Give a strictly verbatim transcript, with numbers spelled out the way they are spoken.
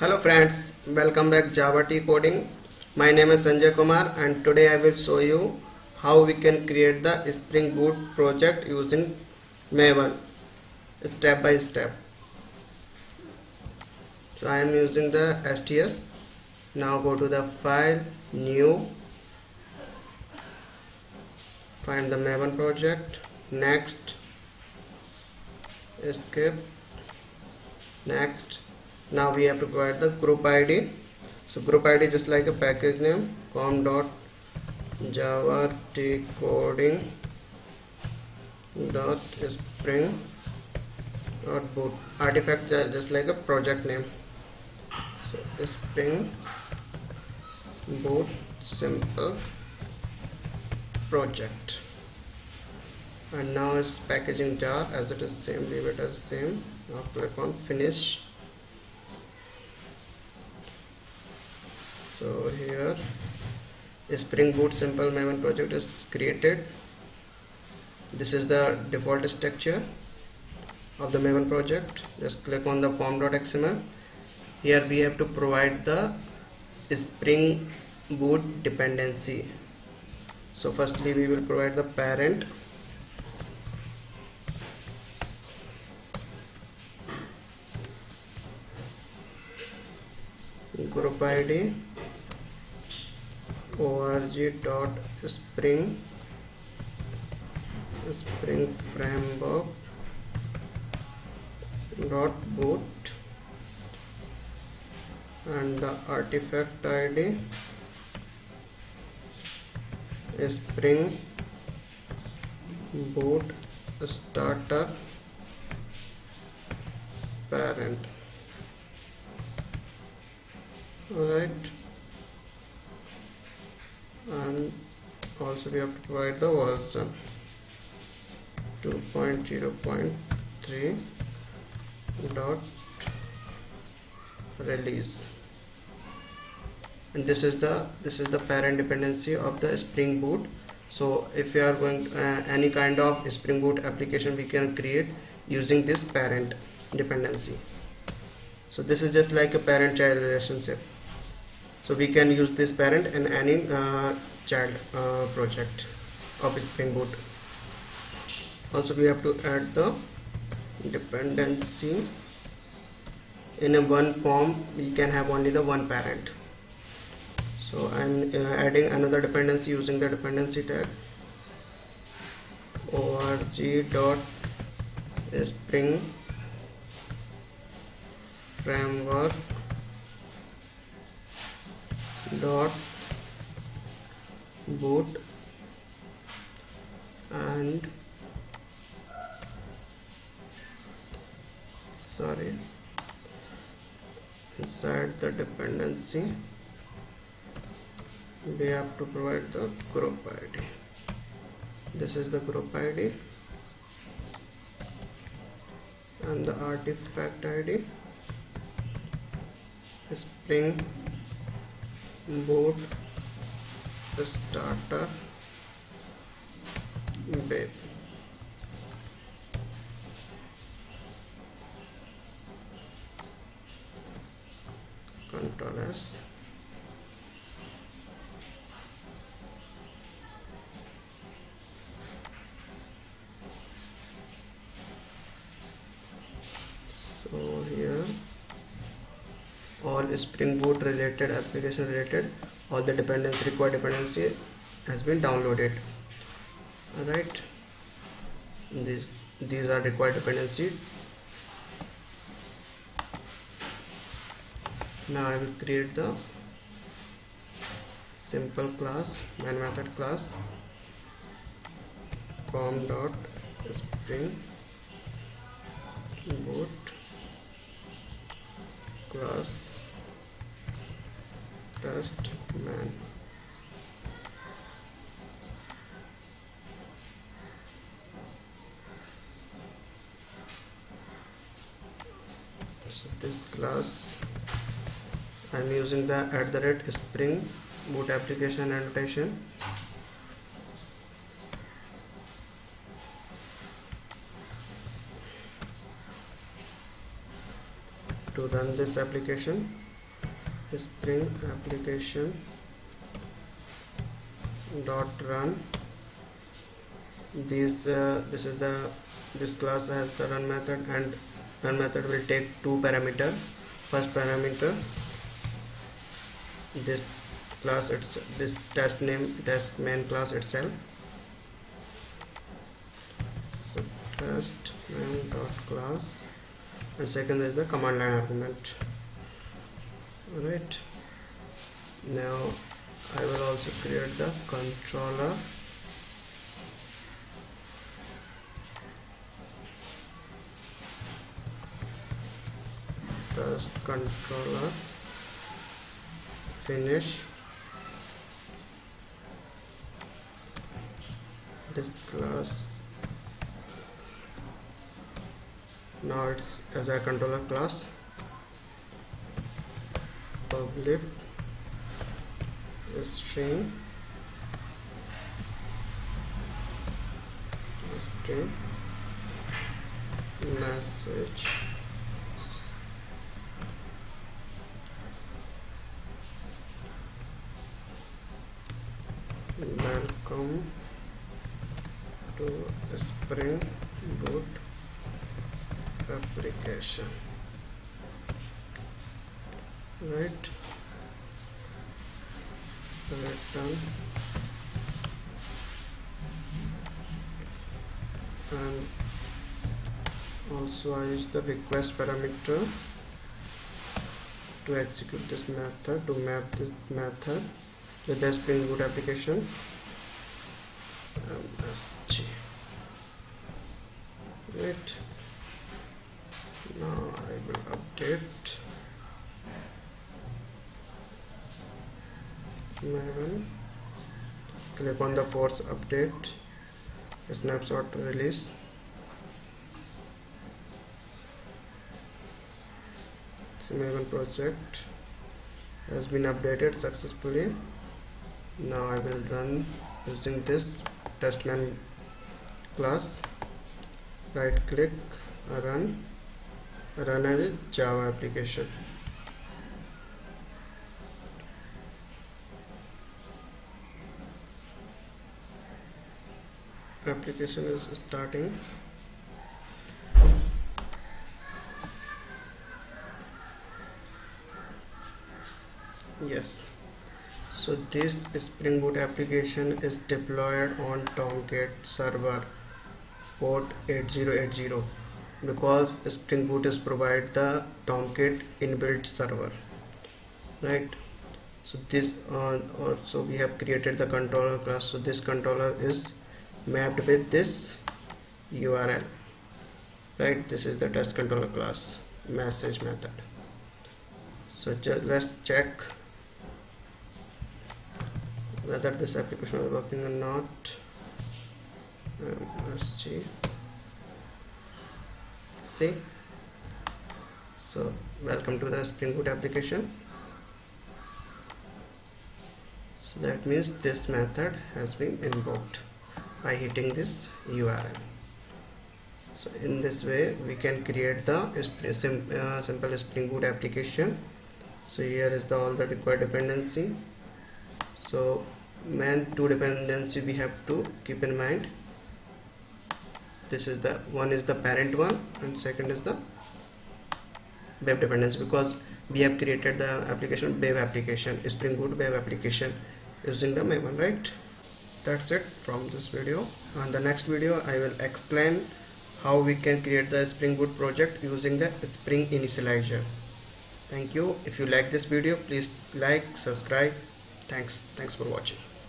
Hello friends, welcome back JavaTCoding. My name is Sanjay Kumar and today I will show you how we can create the Spring Boot project using Maven step by step. So I am using the S T S. Now go to the file, new, find the Maven project, next, skip, next. Now we have to provide the group I D. So group I D just like a package name, pom dot java t coding dot spring dot boot. Artifact just like a project name. So spring boot simple project. And now it's packaging jar, as it is same, leave it as same. Now click on finish. So here Spring Boot simple Maven project is created. This is the default structure of the Maven project. Just click on the pom dot x m l. Here we have to provide the Spring Boot dependency. So firstly we will provide the parent. Group I D org dot spring spring framework dot boot and the artifact I D spring boot starter parent. Alright, and also we have to provide the version two point zero point three dot release, and this is the this is the parent dependency of the Spring Boot. So if you are going to, uh, any kind of Spring Boot application we can create using this parent dependency. So this is just like a parent-child relationship. So we can use this parent in any uh, child uh, project of Spring Boot. Also we have to add the dependency. In a one pom we can have only the one parent. So I am uh, adding another dependency using the dependency tag org dot spring framework dot boot and sorry inside the dependency we have to provide the group I D. This is the group I D and the artifact I D Spring Boot Starter Web. Control S. So here all Spring Boot related, application related, all the dependency, required dependency has been downloaded. Alright, these, these are required dependency. Now I will create the simple class, main method class, pom dot spring boot class TestMain. So this class I am using the at the rate Spring Boot application annotation. To run this application spring application dot run. This uh, this is the this class has the run method, and run method will take two parameters. First parameter, this class, it's this test name test main class itself. So test main dot class, and second is the command line argument. Alright, now I will also create the controller. Test controller, finish. This class, now it's as a controller class. Public string string message welcome to Spring Boot application. Right, return, and also I use the request parameter to execute this method, to map this method with the Spring Boot application. M S G. Right, now I will update Maven. Click on the force update, snapshot release. So Maven project has been updated successfully. Now I will run using this testman class. Right click, run, run as Java application. Application is starting. Yes, so this Spring Boot application is deployed on Tomcat server port eighty eighty, because Spring Boot is provide the Tomcat inbuilt server, right? So this uh, also we have created the controller class, so this controller is mapped with this U R L, right? This is the test controller class message method. So just let's check whether this application is working or not. M S G. See, so welcome to the Spring Boot application. So that means this method has been invoked by hitting this U R L. So in this way we can create the sim uh, simple Spring Boot application. So here is the all the required dependency. So main two dependency we have to keep in mind. This is the one is the parent one, and second is the web dependency, because we have created the application web application Spring Boot web application using the Maven, right? That's it from this video. On the next video I will explain how we can create the Spring Boot project using the Spring Initializer. Thank you. If you like this video, please like, subscribe. Thanks. Thanks for watching.